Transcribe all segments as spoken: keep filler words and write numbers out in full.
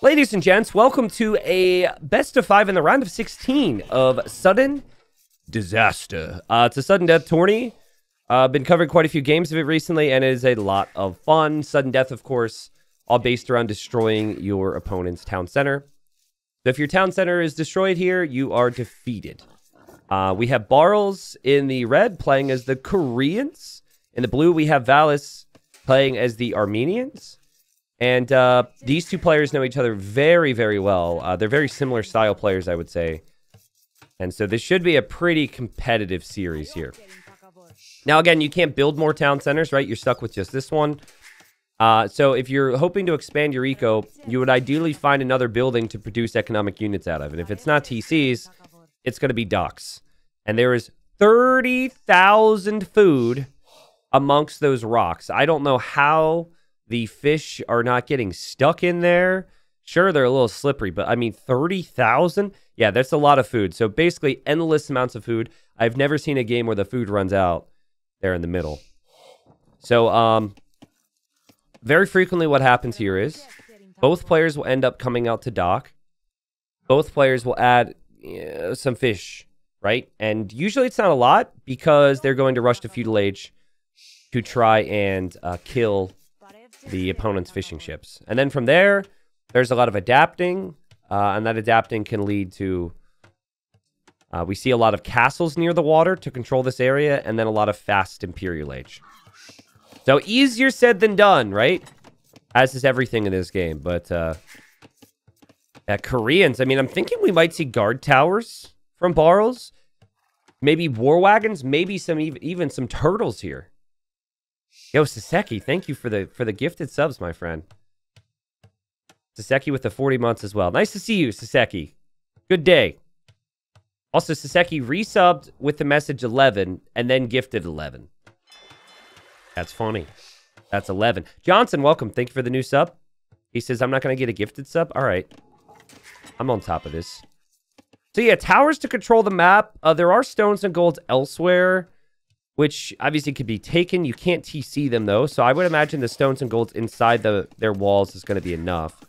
Ladies and gents, welcome to a best of five in the round of sixteen of Sudden Disaster. Uh, it's a Sudden Death tourney. I've uh, been covering quite a few games of it recently, and it is a lot of fun. Sudden Death, of course, all based around destroying your opponent's town center. So if your town center is destroyed here, you are defeated. Uh, we have Barles in the red playing as the Koreans. In the blue, we have Valas playing as the Armenians. And uh, these two players know each other very, very well. Uh, they're very similar style players, I would say. And so this should be a pretty competitive series here. Now, again, you can't build more town centers, right? You're stuck with just this one. Uh, so if you're hoping to expand your eco, you would ideally find another building to produce economic units out of. And if it's not T Cs, it's going to be docks. And there is thirty thousand food amongst those rocks. I don't know how the fish are not getting stuck in there. Sure, they're a little slippery, but I mean, thirty thousand? Yeah, that's a lot of food. So basically, endless amounts of food. I've never seen a game where the food runs out there in the middle. So, um, very frequently what happens here is both players will end up coming out to dock. Both players will add uh, some fish, right? And usually it's not a lot because they're going to rush to Feudal Age to try and uh, kill the opponent's fishing ships. And then from there, there's a lot of adapting, uh, and that adapting can lead to... Uh, we see a lot of castles near the water to control this area, and then a lot of fast Imperial Age. So easier said than done, right? As is everything in this game, but... Uh, uh, Koreans, I mean, I'm thinking we might see guard towers from Barles. Maybe war wagons, maybe some even, even some turtles here. Yo, Susecki, thank you for the for the gifted subs, my friend. Susecki with the forty months as well. Nice to see you, Susecki. Good day. Also, Susecki resubbed with the message eleven and then gifted eleven. That's funny. That's eleven. Johnson, welcome. Thank you for the new sub. He says, I'm not going to get a gifted sub. All right. I'm on top of this. So yeah, towers to control the map. Uh, there are stones and golds elsewhere, which obviously could be taken. You can't T C them, though. So I would imagine the stones and golds inside the their walls is going to be enough.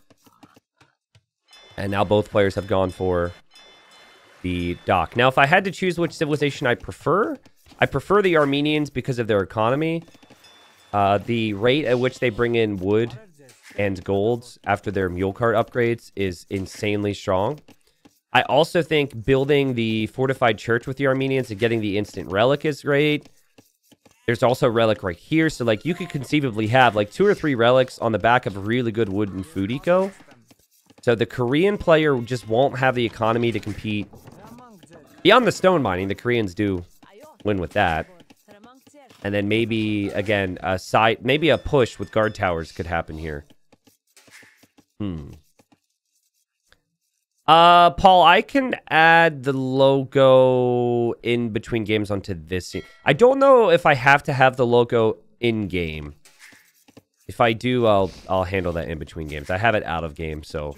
And now both players have gone for the dock. Now, if I had to choose which civilization I prefer, I prefer the Armenians because of their economy. Uh, the rate at which they bring in wood and gold after their mule cart upgrades is insanely strong. I also think building the fortified church with the Armenians and getting the instant relic is great. There's also a relic right here. So, like, you could conceivably have, like, two or three relics on the back of really good wood and food eco. So, the Korean player just won't have the economy to compete. Beyond the stone mining, the Koreans do win with that. And then maybe, again, a side... Maybe a push with guard towers could happen here. Hmm. Uh, Paul, I can add the logo in between games onto this scene. I don't know if I have to have the logo in game. If I do, I'll I'll handle that in between games. I have it out of game, so.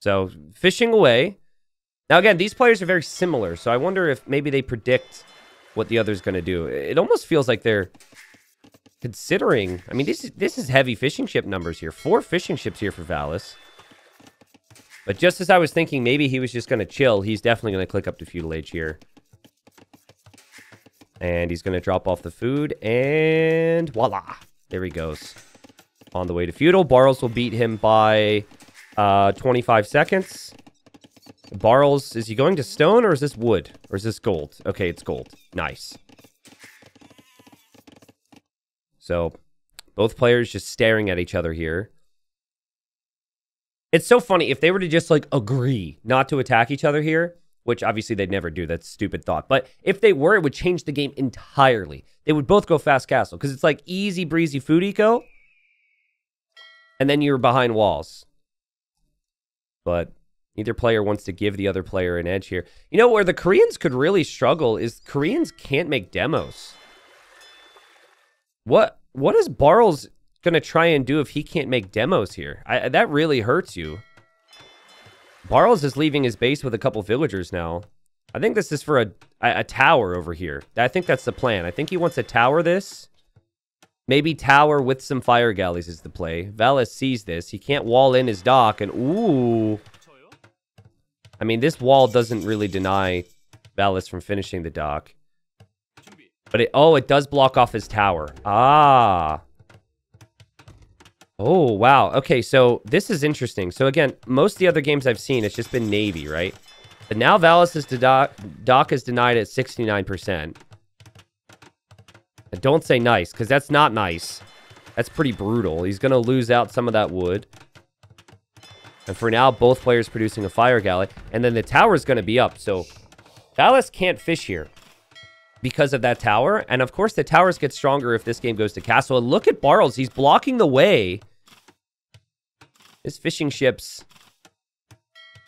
So, fishing away. Now, again, these players are very similar, so I wonder if maybe they predict what the other's going to do. It almost feels like they're considering... I mean, this is, this is heavy fishing ship numbers here. Four fishing ships here for Valas. But just as I was thinking, maybe he was just going to chill. He's definitely going to click up to Feudal Age here. And he's going to drop off the food. And voila. There he goes. On the way to Feudal. Barles will beat him by uh, twenty-five seconds. Barles, is he going to stone or is this wood? Or is this gold? Okay, it's gold. Nice. So, both players just staring at each other here. It's so funny, if they were to just, like, agree not to attack each other here, which obviously they'd never do, that's a stupid thought, but if they were, it would change the game entirely. They would both go fast castle, because it's, like, easy breezy food eco, and then you're behind walls. But neither player wants to give the other player an edge here. You know, where the Koreans could really struggle is Koreans can't make demos. What, what is Barles gonna try and do if he can't make demos here? I, that really hurts you. Barles is leaving his base with a couple villagers now. I think this is for a, a, a tower over here. I think that's the plan. I think he wants to tower this Maybe tower with some fire galleys is the play. Valas sees this. He can't wall in his dock, and ooh. I mean, this wall doesn't really deny Valas from finishing the dock. But it, oh, it does block off his tower. Ah. Oh, wow. Okay, so this is interesting. So again, most of the other games I've seen, it's just been Navy, right? But now Valas is to dock, dock is denied at sixty-nine percent. Don't say nice, because that's not nice. That's pretty brutal. He's going to lose out some of that wood. And for now, both players producing a fire galley. And then the tower is going to be up. So Valas can't fish here because of that tower. And of course, the towers get stronger if this game goes to castle. And look at Barles. He's blocking the way. His fishing ships,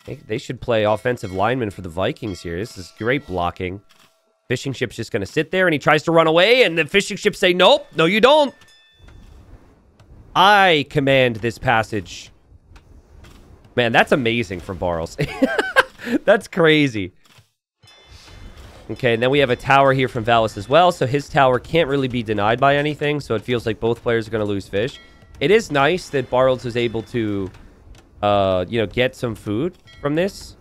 they, they should play offensive linemen for the Vikings here. This is great blocking. Fishing ship's just going to sit there, and he tries to run away, and the fishing ships say, nope, no you don't. I command this passage. Man, that's amazing from Barles. That's crazy. Okay, and then we have a tower here from Valas as well, so his tower can't really be denied by anything, so it feels like both players are going to lose fish. It is nice that Barles is able to, uh, you know, get some food from this.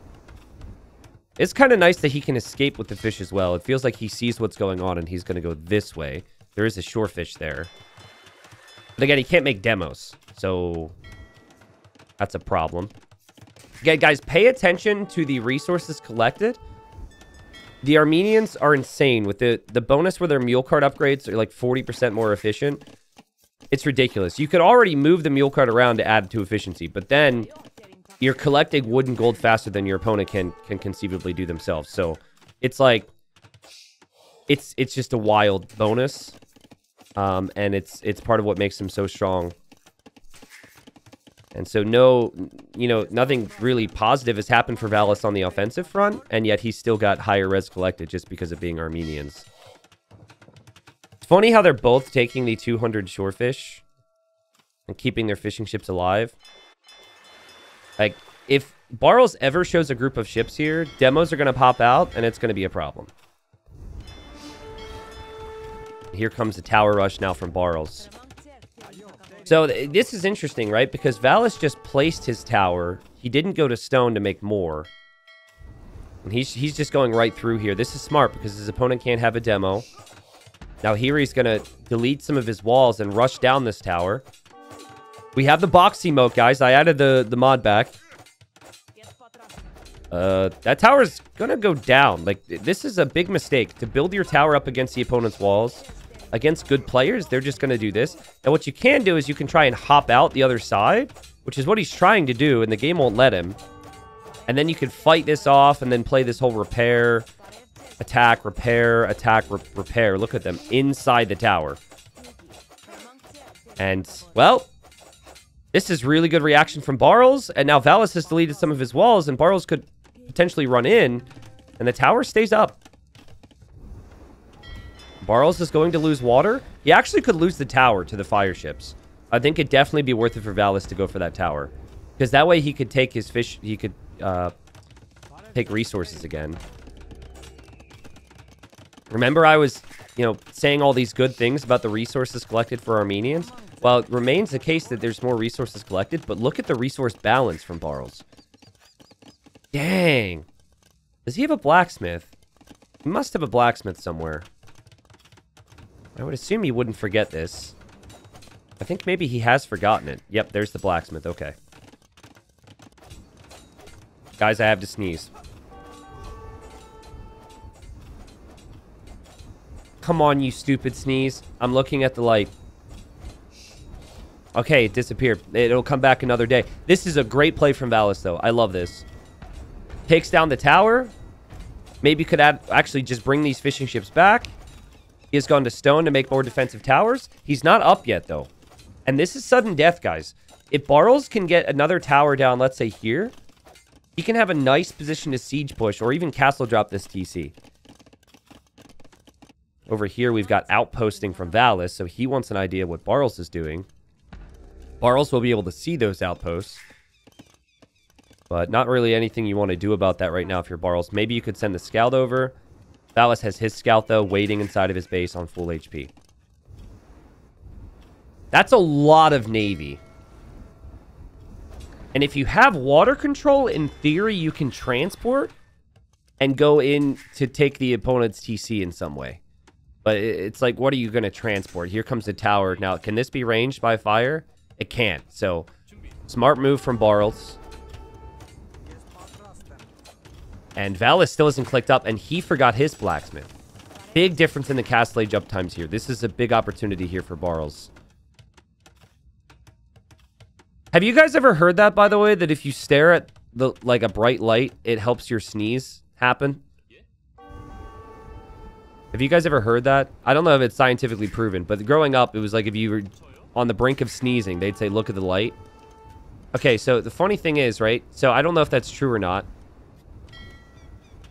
It's kind of nice that he can escape with the fish as well. It feels like he sees what's going on and he's going to go this way. There is a shore fish there. But again, he can't make demos. So that's a problem. Again, guys, pay attention to the resources collected. The Armenians are insane with the, the bonus where their mule cart upgrades are like forty percent more efficient. It's ridiculous. You could already move the mule cart around to add to efficiency, but then you're collecting wood and gold faster than your opponent can can conceivably do themselves. So it's like it's it's just a wild bonus, um, and it's it's part of what makes them so strong. And so no, you know, nothing really positive has happened for Valas on the offensive front, and yet he's still got higher res collected just because of being Armenians. It's funny how they're both taking the two hundred shorefish and keeping their fishing ships alive. Like, if Barles ever shows a group of ships here, demos are going to pop out, and it's going to be a problem. Here comes the tower rush now from Barles. So, th this is interesting, right? Because Valas just placed his tower. He didn't go to stone to make more. And he's, he's just going right through here. This is smart, because his opponent can't have a demo. Now, here he's going to delete some of his walls and rush down this tower. We have the box emote, guys. I added the, the mod back. Uh, that tower's gonna go down. Like, this is a big mistake. To build your tower up against the opponent's walls, against good players, they're just gonna do this. And what you can do is you can try and hop out the other side, which is what he's trying to do, and the game won't let him. And then you can fight this off and then play this whole repair, attack, repair, attack, re repair. Look at them inside the tower. And, well, this is really good reaction from Barles, and now Valas has deleted some of his walls, and Barles could potentially run in, and the tower stays up. Barles is going to lose water. He actually could lose the tower to the fire ships. I think it'd definitely be worth it for Valas to go for that tower, because that way he could take his fish, he could uh, take resources again. Remember I was, you know, saying all these good things about the resources collected for Armenians? Well, it remains the case that there's more resources collected, but look at the resource balance from Barles. Dang. Does he have a blacksmith? He must have a blacksmith somewhere. I would assume he wouldn't forget this. I think maybe he has forgotten it. Yep, there's the blacksmith. Okay. Guys, I have to sneeze. Come on, you stupid sneeze. I'm looking at the light. Okay, it disappeared. It'll come back another day. This is a great play from Valas, though. I love this. Takes down the tower. Maybe could add, actually just bring these fishing ships back. He has gone to stone to make more defensive towers. He's not up yet, though. And this is sudden death, guys. If Barles can get another tower down, let's say here, he can have a nice position to siege push or even castle drop this T C. Over here, we've got outposting from Valas, so he wants an idea what Barles is doing. Barles will be able to see those outposts. But not really anything you want to do about that right now if you're Barles. Maybe you could send the scout over. Valas has his scout, though, waiting inside of his base on full H P. That's a lot of navy. And if you have water control, in theory, you can transport and go in to take the opponent's T C in some way. But it's like, what are you going to transport? Here comes the tower. Now, can this be ranged by fire? It can't. So, smart move from Barles. And Valas still isn't clicked up, and he forgot his blacksmith. Big difference in the Castle Age up times here. This is a big opportunity here for Barles. Have you guys ever heard that, by the way, that if you stare at the like a bright light, it helps your sneeze happen? Yeah. Have you guys ever heard that? I don't know if it's scientifically proven, but growing up, it was like if you were on the brink of sneezing, they'd say, look at the light. Okay, so the funny thing is, right? So I don't know if that's true or not.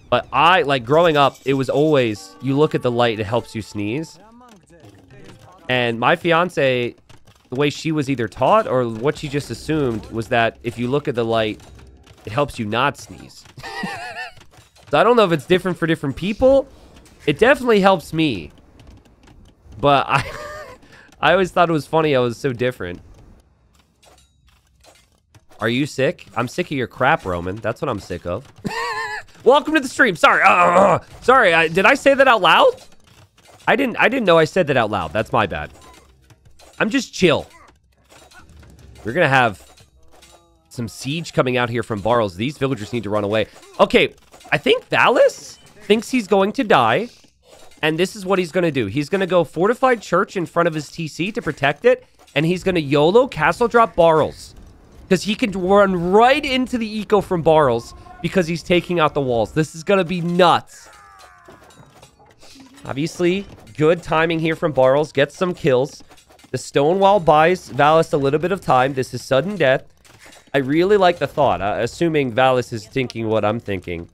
But I, like growing up, it was always, you look at the light, it helps you sneeze. And my fiance, the way she was either taught or what she just assumed was that if you look at the light, it helps you not sneeze. So I don't know if it's different for different people. It definitely helps me. But I I always thought it was funny I was so different. Are you sick? I'm sick of your crap, Roman. That's what I'm sick of. Welcome to the stream. Sorry. Uh, sorry. I, did I say that out loud? I didn't I didn't know I said that out loud. That's my bad. I'm just chill. We're going to have some siege coming out here from Barles. These villagers need to run away. Okay, I think Valas thinks he's going to die. And this is what he's going to do. He's going to go fortified church in front of his T C to protect it. And he's going to YOLO castle drop Barles. Because he can run right into the eco from Barles. Because he's taking out the walls. This is going to be nuts. Obviously, good timing here from Barles. Gets some kills. The stone wall buys Valas a little bit of time. This is sudden death. I really like the thought, uh, assuming Valas is thinking what I'm thinking.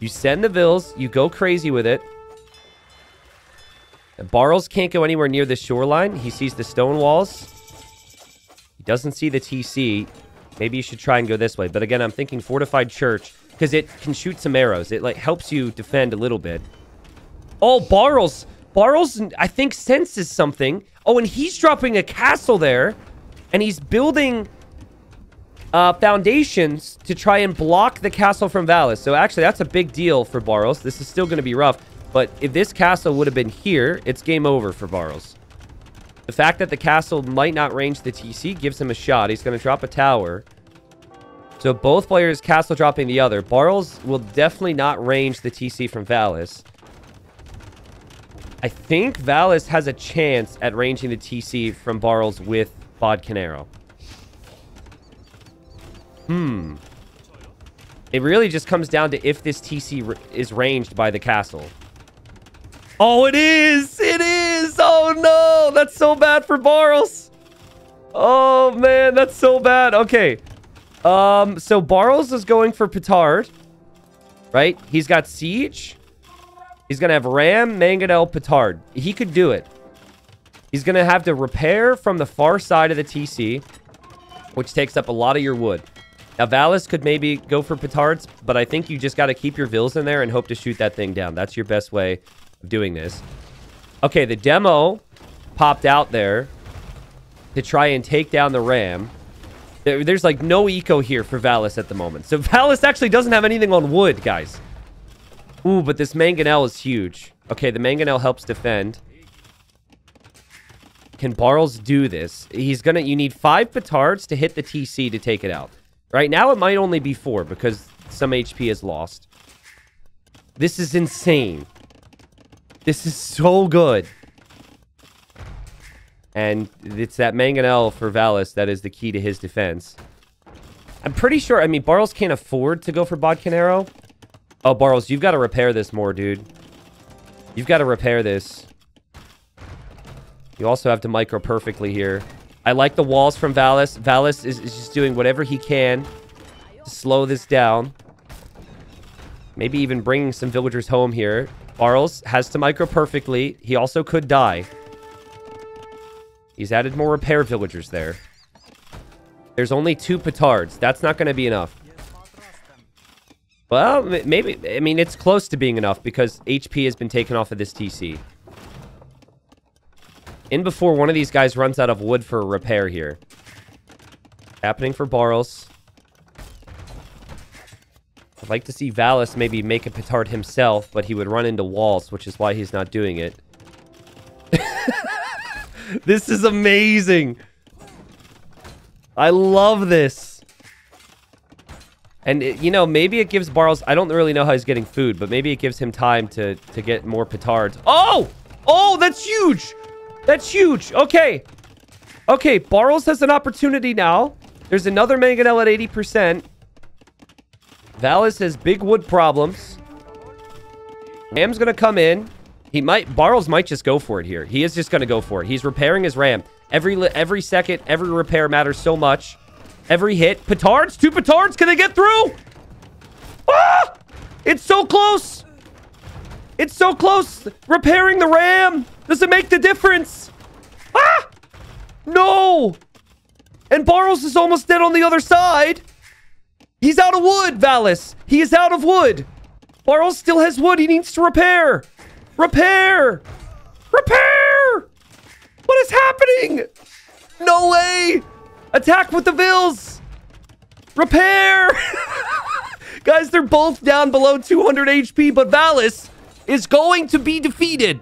You send the vills, you go crazy with it. And Barles can't go anywhere near the shoreline. He sees the stone walls. He doesn't see the T C. Maybe you should try and go this way. But again, I'm thinking fortified church because it can shoot some arrows. It like helps you defend a little bit. Oh, Barles! Barles, I think, senses something. Oh, and he's dropping a castle there. And he's building uh, foundations to try and block the castle from Valas. So, actually, that's a big deal for Barles. This is still going to be rough. But if this castle would have been here, it's game over for Barles. The fact that the castle might not range the T C gives him a shot. He's going to drop a tower. So, both players castle dropping the other. Barles will definitely not range the T C from Valas. I think Valas has a chance at ranging the T C from Barles with Bodkin Arrow. Hmm. It really just comes down to if this T C is ranged by the castle. Oh, it is! It is! Oh, no! That's so bad for Barles! Oh, man, that's so bad. Okay. Um, so Barles is going for petard. Right? He's got siege. He's going to have Ram, Mangonel, Petard. He could do it. He's going to have to repair from the far side of the T C, which takes up a lot of your wood. Now, Valas could maybe go for Petards, but I think you just got to keep your Vils in there and hope to shoot that thing down. That's your best way of doing this. Okay, the demo popped out there to try and take down the Ram. There, there's, like, no eco here for Valas at the moment. So, Valas actually doesn't have anything on wood, guys. Ooh, but this Mangonel is huge. Okay, the Mangonel helps defend. Can Barles do this? He's gonna... You need five petards to hit the T C to take it out. Right now, it might only be four because some H P is lost. This is insane. This is so good. And it's that Mangonel for Valas that is the key to his defense. I'm pretty sure... I mean, Barles can't afford to go for Bodkin Arrow. Oh, Barles, you've got to repair this more, dude. You've got to repair this. You also have to micro perfectly here. I like the walls from Valas. Valas is, is just doing whatever he can to slow this down. Maybe even bringing some villagers home here. Barles has to micro perfectly. He also could die. He's added more repair villagers there. There's only two petards. That's not going to be enough. Well, maybe... I mean, it's close to being enough because H P has been taken off of this T C. in before one of these guys runs out of wood for a repair here. Happening for Barles. I'd like to see Valas maybe make a petard himself, but he would run into walls, which is why he's not doing it. This is amazing. I love this. And, it, you know, maybe it gives Barles... I don't really know how he's getting food, but maybe it gives him time to, to get more petards. Oh! Oh, that's huge! That's huge! Okay. Okay, Barles has an opportunity now. There's another mangonel at eighty percent. Valas has big wood problems. Ram's gonna come in. He might... Barles might just go for it here. He is just gonna go for it. He's repairing his ram. Every every second, every repair matters so much. Every hit. Petards? Two petards? Can they get through? Ah! It's so close! It's so close! Repairing the ram! Does it make the difference? Ah! No! And Barles is almost dead on the other side! He's out of wood, Valas! He is out of wood! Barles still has wood. He needs to repair! Repair! Repair! What is happening? No way! Attack with the Vils! Repair! Guys, they're both down below two hundred H P, but Valas is going to be defeated.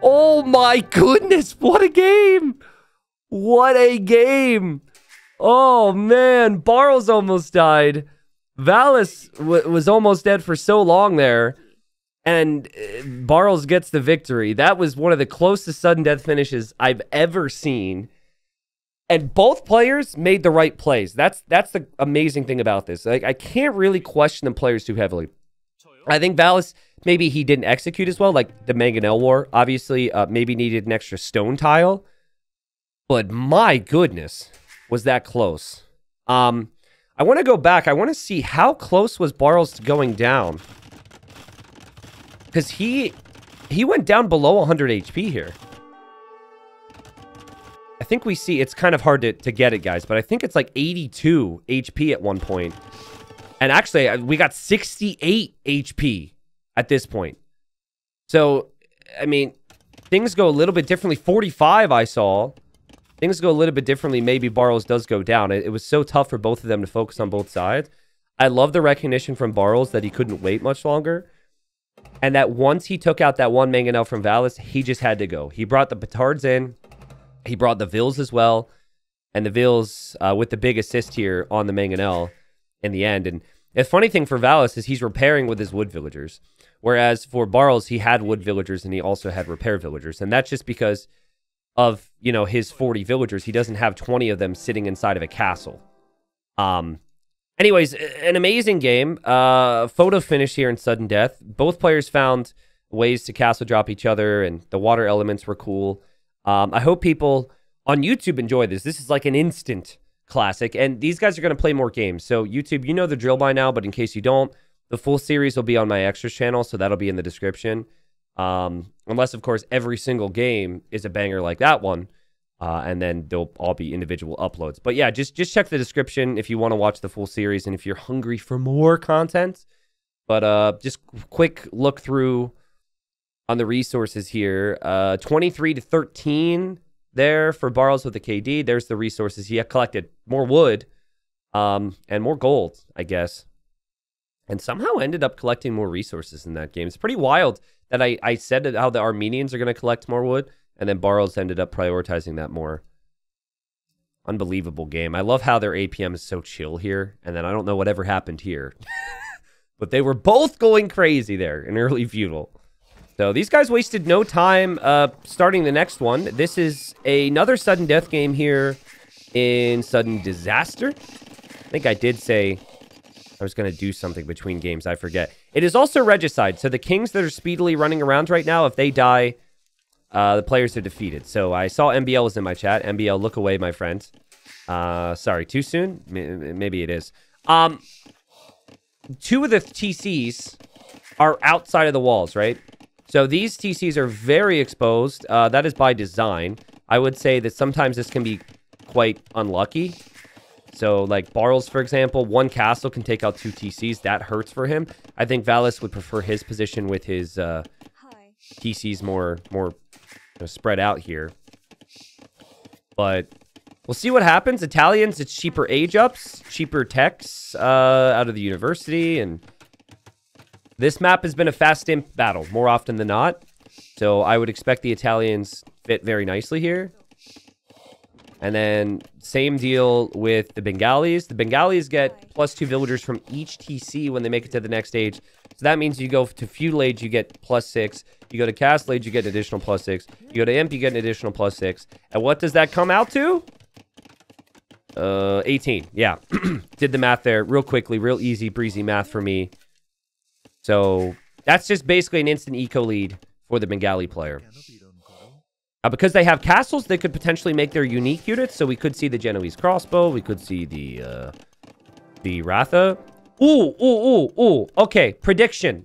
Oh my goodness, what a game! What a game! Oh man, Barles almost died. Valas w was almost dead for so long there. And Barles gets the victory. That was one of the closest sudden death finishes I've ever seen. And both players made the right plays. That's that's the amazing thing about this. Like, I can't really question the players too heavily. I think Valas, maybe he didn't execute as well. Like the Mangonel War, obviously, uh, maybe needed an extra stone tile. But my goodness, was that close. Um, I want to go back. I want to see how close was Barles going down. Because he, he went down below one hundred H P here. I think we see... It's kind of hard to, to get it, guys. But I think it's like eighty-two H P at one point. And actually, we got sixty-eight H P at this point. So, I mean, things go a little bit differently. forty-five, I saw. Things go a little bit differently. Maybe Barles does go down. It, it was so tough for both of them to focus on both sides. I love the recognition from Barles that he couldn't wait much longer. And that once he took out that one mangonel from Valas, he just had to go. He brought the petards in. He brought the Vils as well. And the Vils uh, with the big assist here on the mangonel in the end. And the funny thing for Valas is he's repairing with his wood villagers. Whereas for Barles, he had wood villagers and he also had repair villagers. And that's just because of, you know, his forty villagers. He doesn't have twenty of them sitting inside of a castle. Um... Anyways, an amazing game. Uh, photo finish here in Sudden Death. Both players found ways to castle drop each other, and the water elements were cool. Um, I hope people on YouTube enjoy this. This is like an instant classic, and these guys are going to play more games. So YouTube, you know the drill by now, but in case you don't, the full series will be on my extras channel, so that'll be in the description. Um, unless, of course, every single game is a banger like that one. Uh, and then they'll all be individual uploads. But yeah, just, just check the description if you want to watch the full series and if you're hungry for more content. But uh, just quick look through on the resources here. Uh, twenty-three to thirteen there for Barles with the K D. There's the resources. He collected more wood um, and more gold, I guess. And somehow ended up collecting more resources in that game. It's pretty wild that I, I said that how the Armenians are going to collect more wood. And then Barles ended up prioritizing that more. Unbelievable game. I love how their A P M is so chill here. And then I don't know whatever happened here. But they were both going crazy there in early feudal. So these guys wasted no time uh, starting the next one. This is another sudden death game here in Sudden Disaster. I think I did say I was going to do something between games. I forget. It is also regicide. So the kings that are speedily running around right now, if they die... Uh, the players are defeated. So I saw M B L was in my chat. M B L, look away, my friend. Uh, sorry, too soon? M maybe it is. Um, two of the T Cs are outside of the walls, right? So these T Cs are very exposed. Uh, that is by design. I would say that sometimes this can be quite unlucky. So, like Barles, for example, one castle can take out two T Cs. That hurts for him. I think Valas would prefer his position with his uh, T Cs more... more They're spread out here. But we'll see what happens. Italians, it's cheaper age ups, cheaper techs uh, out of the university. And this map has been a fast imp battle more often than not. So I would expect the Italians fit very nicely here. And then same deal with the Bengalis. The Bengalis get plus two villagers from each T C when they make it to the next stage. So that means you go to feudal age, you get plus six. You go to castle age, you get an additional plus six. You go to imp, you get an additional plus six. And what does that come out to? Uh, eighteen. Yeah. Did the math there real quickly, real easy, breezy math for me. So that's just basically an instant eco lead for the Bengali player. Uh, because they have castles, they could potentially make their unique units. So we could see the Genoese Crossbow. We could see the uh, the Ratha. Ooh, ooh, ooh, ooh. Okay, prediction.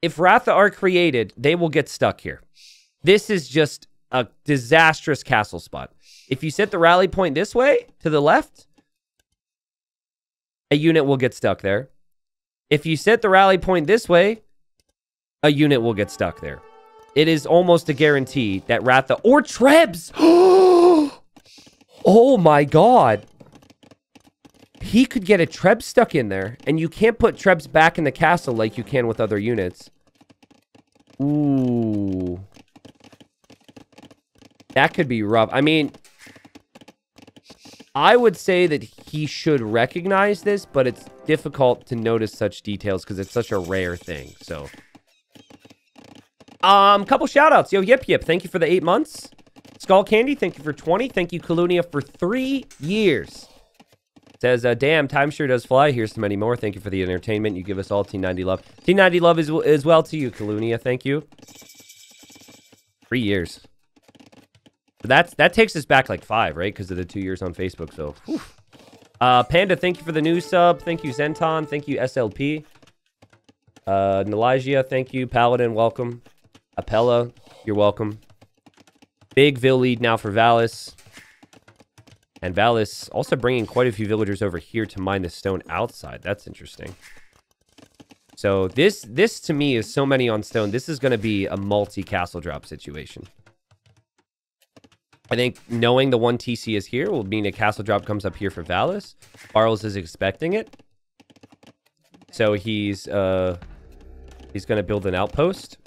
If Ratha are created, they will get stuck here. This is just a disastrous castle spot. If you set the rally point this way, to the left, a unit will get stuck there. If you set the rally point this way, a unit will get stuck there. It is almost a guarantee that Ratha or Trebs. Oh my god. He could get a Trebs stuck in there. And you can't put Trebs back in the castle like you can with other units. Ooh. That could be rough. I mean, I would say that he should recognize this, but it's difficult to notice such details because it's such a rare thing. So... Um, couple shout-outs. Yo, Yip Yip, thank you for the eight months. Skull Candy, thank you for twenty. Thank you, Kalunia, for three years. It says, uh, damn, time sure does fly. Here's to many more. Thank you for the entertainment. You give us all T ninety love. T ninety love as, as well to you, Kalunia. Thank you. Three years. But that's, that takes us back like five, right? Because of the two years on Facebook, so... Whew. Uh, Panda, thank you for the new sub. Thank you, Zenton. Thank you, S L P. Uh, Nalagia, thank you. Paladin, welcome. Appella, you're welcome. Big Vill lead now for Valas. And Valas also bringing quite a few villagers over here to mine the stone outside. That's interesting. So this, this to me is so many on stone. This is going to be a multi-castle drop situation. I think knowing the one T C is here will mean a castle drop comes up here for Valas. Barles is expecting it. So he's, uh, he's going to build an outpost.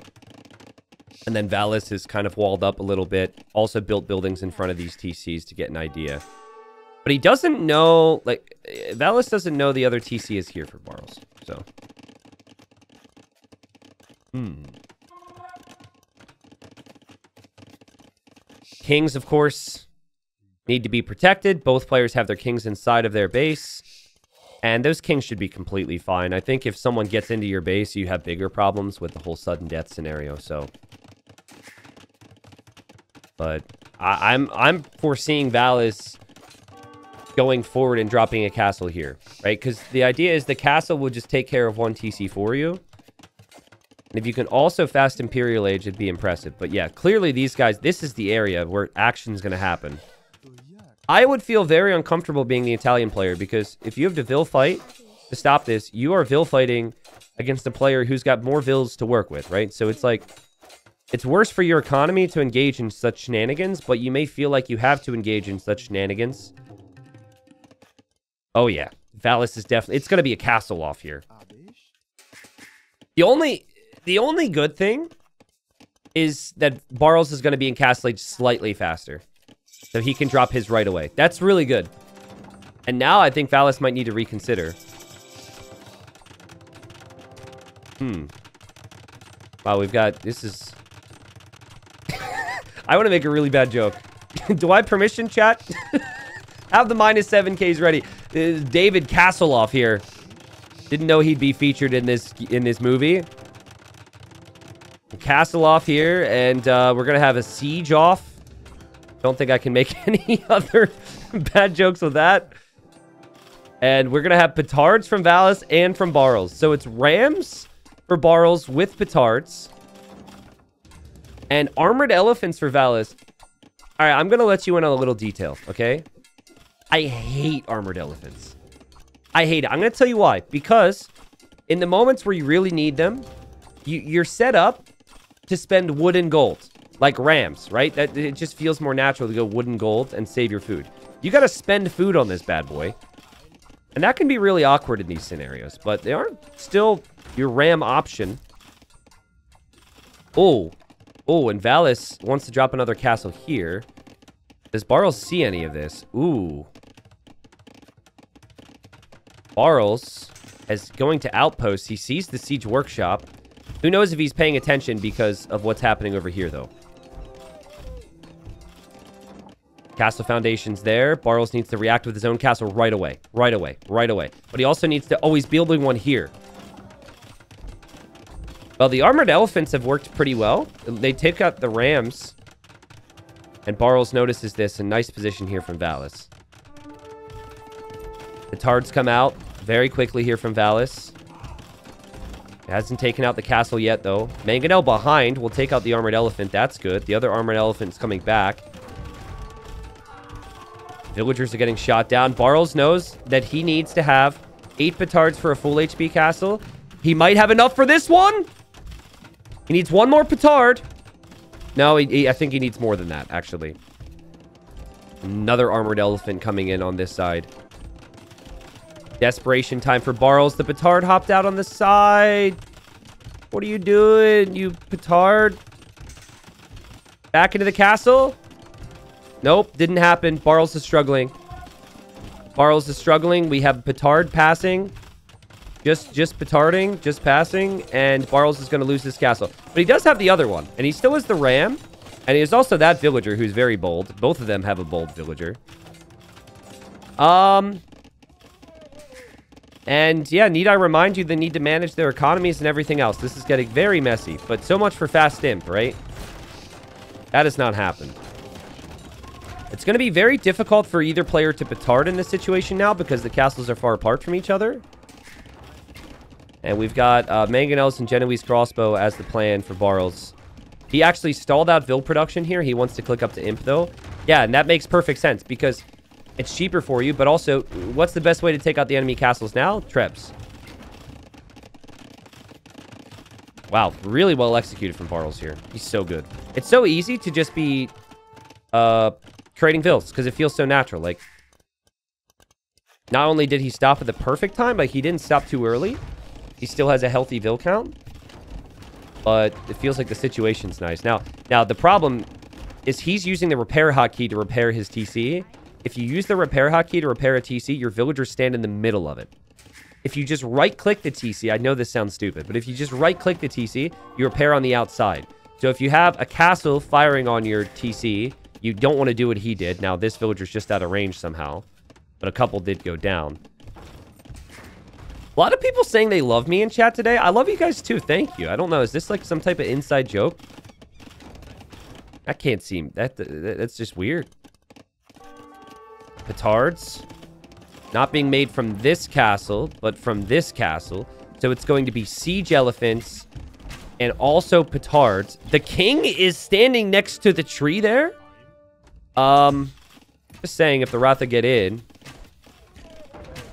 And then Valas is kind of walled up a little bit. Also built buildings in front of these T Cs to get an idea. But he doesn't know... Like, Valas doesn't know the other T C is here for Barles. So... Hmm. Kings, of course, need to be protected. Both players have their kings inside of their base. And those kings should be completely fine. I think if someone gets into your base, you have bigger problems with the whole sudden death scenario, so... But I, I'm I'm foreseeing Valas going forward and dropping a castle here, right? Because the idea is the castle will just take care of one T C for you. And if you can also fast Imperial Age, it'd be impressive. But yeah, clearly these guys, this is the area where action's going to happen. I would feel very uncomfortable being the Italian player because if you have to Vill fight to stop this, you are Vill fighting against a player who's got more Vills to work with, right? So it's like... It's worse for your economy to engage in such shenanigans, but you may feel like you have to engage in such shenanigans. Oh, yeah. Valas is definitely... It's going to be a castle off here. The only... The only good thing is that Barles is going to be in Castle Age slightly faster. So he can drop his right away. That's really good. And now I think Valas might need to reconsider. Hmm. Wow, we've got... This is... I want to make a really bad joke. Do I permission, chat? Have the minus seven Ks ready. It's David Hasselhoff here. Didn't know he'd be featured in this in this movie. Hasselhoff here, and uh, we're going to have a siege off. Don't think I can make any other bad jokes with that. And we're going to have petards from Valas and from Barles. So it's Rams for Barles with petards. And armored elephants for Valas. All right, I'm going to let you in on a little detail, okay? I hate armored elephants. I hate it. I'm going to tell you why. Because in the moments where you really need them, you, you're set up to spend wood and gold. like rams, right? That it just feels more natural to go wood and gold and save your food. You gotta spend food on this bad boy. And that can be really awkward in these scenarios, but they are still your ram option. Oh. Oh, and Valas wants to drop another castle here. Does Barles see any of this? Ooh. Barles is going to outposts. He sees the siege workshop. Who knows if he's paying attention because of what's happening over here, though. Castle foundations there. Barles needs to react with his own castle right away. Right away. Right away. But he also needs to... Oh, he's building one here. Well, the armored elephants have worked pretty well. They take out the rams. And Barles notices this. A nice position here from Valas. The Tards come out very quickly here from Valas. Hasn't taken out the castle yet, though. Manganel behind will take out the armored elephant. That's good. The other armored elephant is coming back. Villagers are getting shot down. Barles knows that he needs to have eight petards for a full H P castle. He might have enough for this one. He needs one more petard. No, he, he, I think he needs more than that, actually. Another armored elephant coming in on this side. Desperation time for Barles. The petard hopped out on the side. What are you doing, you petard? Back into the castle. Nope, didn't happen. Barles is struggling. Barles is struggling. We have petard passing. Just just petarding, just passing, and Barles is going to lose this castle. But he does have the other one, and he still has the ram, and he is also that villager who's very bold. Both of them have a bold villager. Um, and yeah, need I remind you the need to manage their economies and everything else. This is getting very messy, but so much for fast imp, right? That has not happened. It's going to be very difficult for either player to petard in this situation now because the castles are far apart from each other. And we've got uh, Manganels and Genoese Crossbow as the plan for Barles. He actually stalled out Vil production here. He wants to click up to Imp, though. Yeah, and that makes perfect sense because it's cheaper for you. But also, what's the best way to take out the enemy castles now? Trebs. Wow, really well executed from Barles here. He's so good. It's so easy to just be uh, trading Vils because it feels so natural. Like, not only did he stop at the perfect time, but he didn't stop too early. He still has a healthy Vil count, but it feels like the situation's nice. Now, now the problem is he's using the repair hotkey to repair his T C. If you use the repair hotkey to repair a T C, your villagers stand in the middle of it. If you just right-click the T C, I know this sounds stupid, but if you just right-click the T C, you repair on the outside. So if you have a castle firing on your T C, you don't want to do what he did. Now, this villager's just out of range somehow, but a couple did go down. A lot of people saying they love me in chat today. I love you guys too. Thank you. I don't know. Is this like some type of inside joke? I can't seem... That, that, that's just weird. Petards. Not being made from this castle, but from this castle. So it's going to be siege elephants and also petards. The king is standing next to the tree there? Um, just saying if the Ratha get in...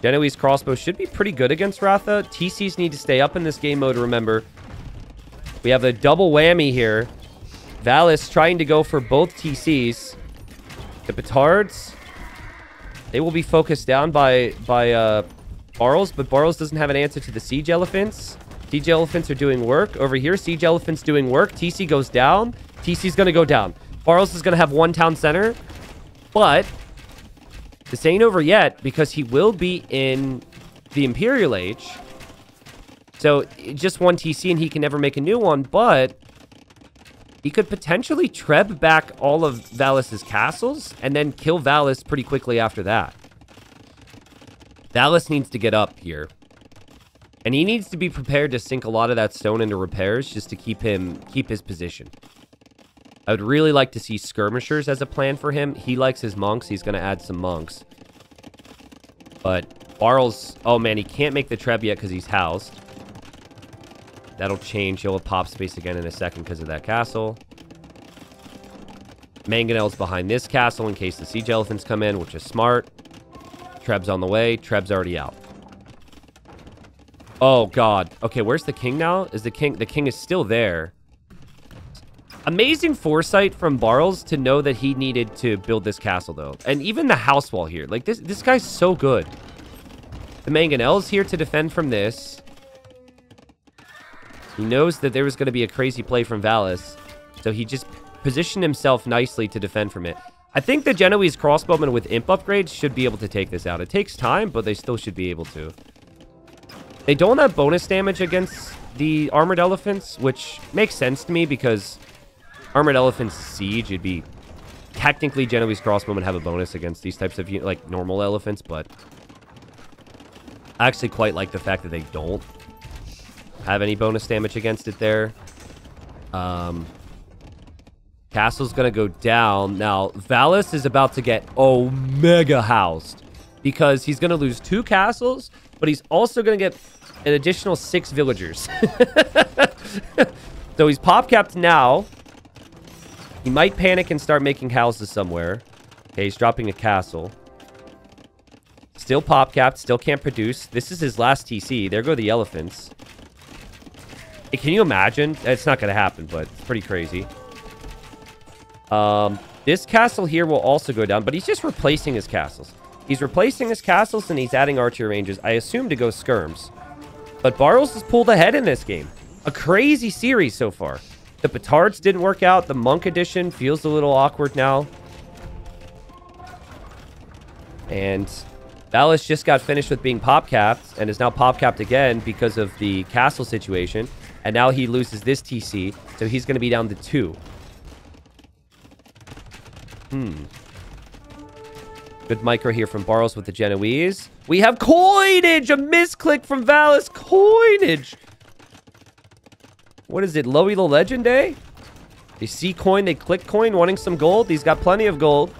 Genoese Crossbow should be pretty good against Ratha. T Cs need to stay up in this game mode, remember. We have a double whammy here. Valas trying to go for both T Cs. The petards, they will be focused down by, by uh, Barles, but Barles doesn't have an answer to the siege elephants. Siege elephants are doing work. Over here, siege elephants doing work. T C goes down. T C's going to go down. Barles is going to have one town center, but... This ain't over yet because he will be in the Imperial Age. So just one T C and he can never make a new one, but he could potentially treb back all of Valas's castles and then kill Valas pretty quickly after that. Valas needs to get up here. And he needs to be prepared to sink a lot of that stone into repairs just to keep him keep his position. I would really like to see skirmishers as a plan for him. He likes his monks. He's going to add some monks. But Barles... Oh, man, he can't make the treb yet because he's housed. That'll change. He'll have pop space again in a second because of that castle. Manganel's behind this castle in case the siege elephants come in, which is smart. Treb's on the way. Treb's already out. Oh, God. Okay, where's the king now? Is the king... The king is still there. Amazing foresight from Barles to know that he needed to build this castle, though. And even the house wall here. Like, this this guy's so good. The mangonel's here to defend from this. He knows that there was going to be a crazy play from Valas, so he just positioned himself nicely to defend from it. I think the Genoese crossbowmen with imp upgrades should be able to take this out. It takes time, but they still should be able to. They don't have bonus damage against the armored elephants, which makes sense to me because armored elephants siege, it'd be technically Genoese crossbowmen have a bonus against these types of, like, normal elephants, but I actually quite like the fact that they don't have any bonus damage against it there. Um, castle's gonna go down. Now, Valas is about to get omega housed because he's gonna lose two castles, but he's also gonna get an additional six villagers. So he's pop-capped now. He might panic and start making houses somewhere. Okay, he's dropping a castle. Still pop-capped, still can't produce. This is his last T C. There go the elephants. Can you imagine? It's not going to happen, but it's pretty crazy. Um, this castle here will also go down, but he's just replacing his castles. He's replacing his castles, and he's adding archer ranges, I assume, to go skirms. But Barles has pulled ahead in this game. A crazy series so far. The petards didn't work out. The monk edition feels a little awkward now. And Valas just got finished with being pop-capped and is now pop-capped again because of the castle situation. And now he loses this T C, so he's going to be down to two. Hmm. Good micro here from Barles with the Genoese. We have coinage! A misclick from Valas. Coinage! What is it? Lowy the Legend Day? They see coin, they click coin, wanting some gold. He's got plenty of gold.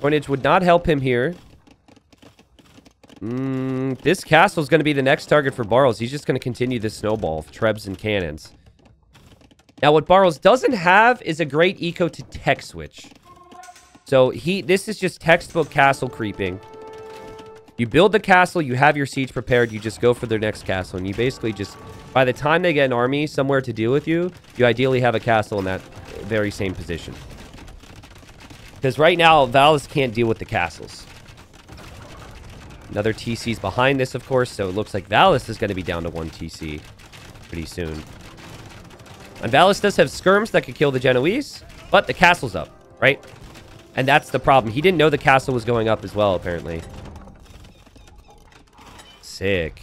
Coinage would not help him here. Mm, this castle is going to be the next target for Barles. He's just going to continue this snowball of trebs and cannons. Now, what Barles doesn't have is a great eco to tech switch. So, he this is just textbook castle creeping. You build the castle, you have your siege prepared, you just go for their next castle, and you basically just, by the time they get an army somewhere to deal with you, you ideally have a castle in that very same position. Because right now, Valas can't deal with the castles. Another T C's behind this, of course, so it looks like Valas is going to be down to one T C pretty soon. And Valas does have skirms that could kill the Genoese, but the castle's up, right? And that's the problem. He didn't know the castle was going up as well, apparently. Sick.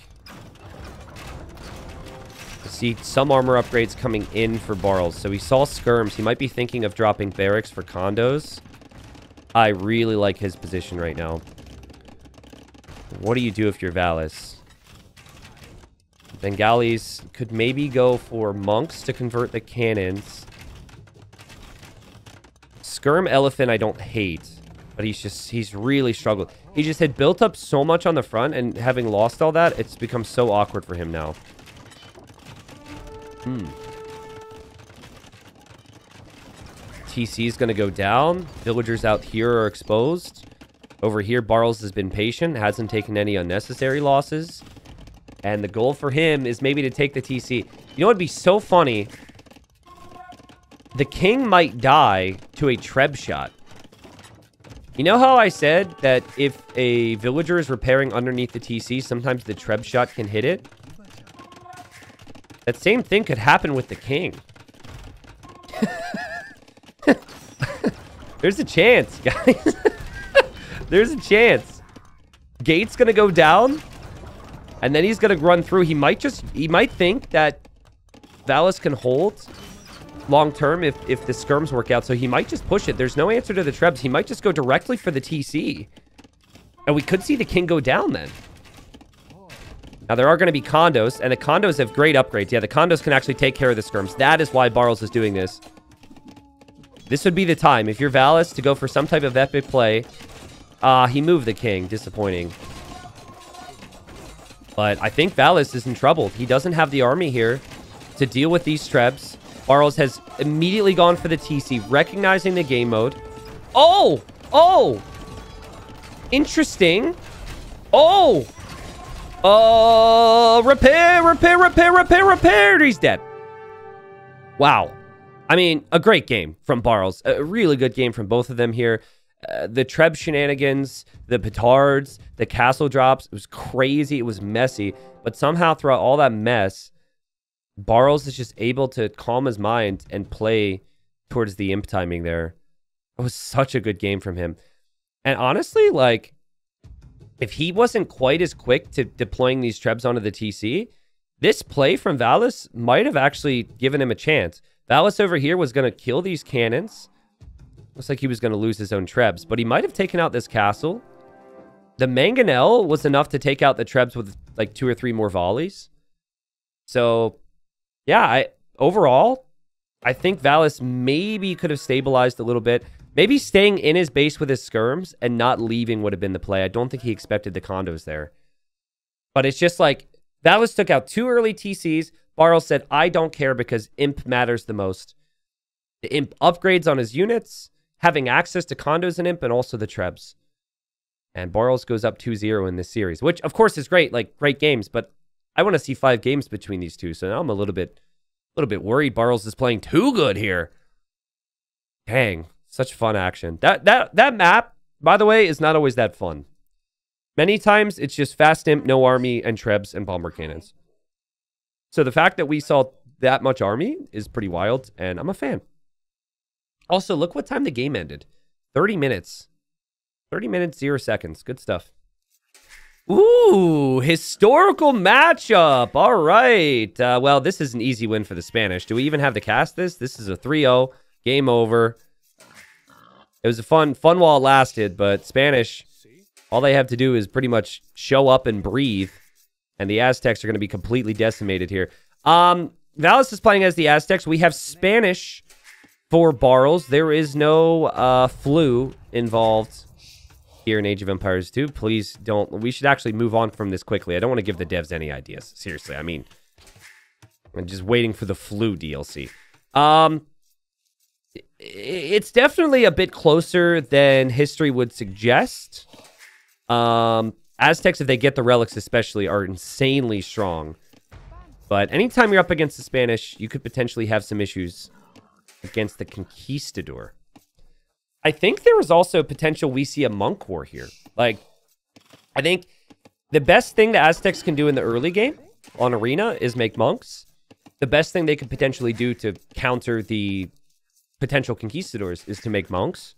We'll see some armor upgrades coming in for Barles. So he saw skirms. He might be thinking of dropping barracks for condos. I really like his position right now. What do you do if you're Valas? Bengalis could maybe go for monks to convert the cannons. Skirm Elephant I don't hate, but he's just, he's really struggled. He just had built up so much on the front, and having lost all that, it's become so awkward for him now. Hmm. T C is going to go down. Villagers out here are exposed. Over here, Barles has been patient, hasn't taken any unnecessary losses. And the goal for him is maybe to take the T C. You know what would be so funny? The king might die to a treb shot. You know how I said that if a villager is repairing underneath the T C, sometimes the treb shot can hit it? That same thing could happen with the king. There's a chance, guys. There's a chance. Gate's gonna go down, and then he's gonna run through. He might just, he might think that Valas can hold long term if, if the skirms work out, so he might just push it. There's no answer to the trebs. He might just go directly for the T C, and we could see the king go down then. Now, there are going to be condos, and the condos have great upgrades. Yeah, the condos can actually take care of the skirms. That is why Barles is doing this. This would be the time, if you're Valas, to go for some type of epic play. Ah, uh, he moved the king. Disappointing. But I think Valas is in trouble. He doesn't have the army here to deal with these trebs. Barles has immediately gone for the T C, recognizing the game mode. Oh! Oh! Interesting. Oh! Uh, repair, repair, repair, repair, repair! He's dead. Wow. I mean, a great game from Barles. A really good game from both of them here. Uh, the Treb shenanigans, the petards, the castle drops. It was crazy. It was messy. But somehow throughout all that mess, Barles is just able to calm his mind and play towards the imp timing there. It was such a good game from him. And honestly, like, if he wasn't quite as quick to deploying these Trebs onto the T C, this play from Valas might have actually given him a chance. Valas over here was going to kill these cannons. Looks like he was going to lose his own Trebs, but he might have taken out this castle. The mangonel was enough to take out the Trebs with like two or three more volleys. So, yeah, I, overall, I think Valas maybe could have stabilized a little bit. Maybe staying in his base with his skirms and not leaving would have been the play. I don't think he expected the condos there. But it's just like, Valas took out two early T Cs. Barles said, I don't care because imp matters the most. The imp upgrades on his units, having access to condos and imp, and also the Trebs. And Barles goes up two zero in this series, which of course is great, like great games, but I want to see five games between these two. So now I'm a little bit, a little bit worried Barles is playing too good here. Dang. Such fun action. That that that map, by the way, is not always that fun. Many times it's just fast imp, no army, and Trebs and bomber cannons. So the fact that we saw that much army is pretty wild, and I'm a fan. Also, look what time the game ended. thirty minutes. thirty minutes, zero seconds. Good stuff. Ooh, historical matchup. All right. Uh, well, this is an easy win for the Spanish. Do we even have to cast this? This is a three oh. Game over. It was a fun, fun while it lasted, but Spanish, all they have to do is pretty much show up and breathe, and the Aztecs are going to be completely decimated here. Um, Valas is playing as the Aztecs. We have Spanish for Barles. There is no uh, flu involved here in Age of Empires two. Please don't. We should actually move on from this quickly. I don't want to give the devs any ideas. Seriously, I mean, I'm just waiting for the flu D L C. Um... It's definitely a bit closer than history would suggest. Um, Aztecs, if they get the relics especially, are insanely strong. But anytime you're up against the Spanish, you could potentially have some issues against the Conquistador. I think there was also potential we see a monk war here. Like, I think the best thing the Aztecs can do in the early game on Arena is make monks. The best thing they could potentially do to counter the potential Conquistadors is to make monks.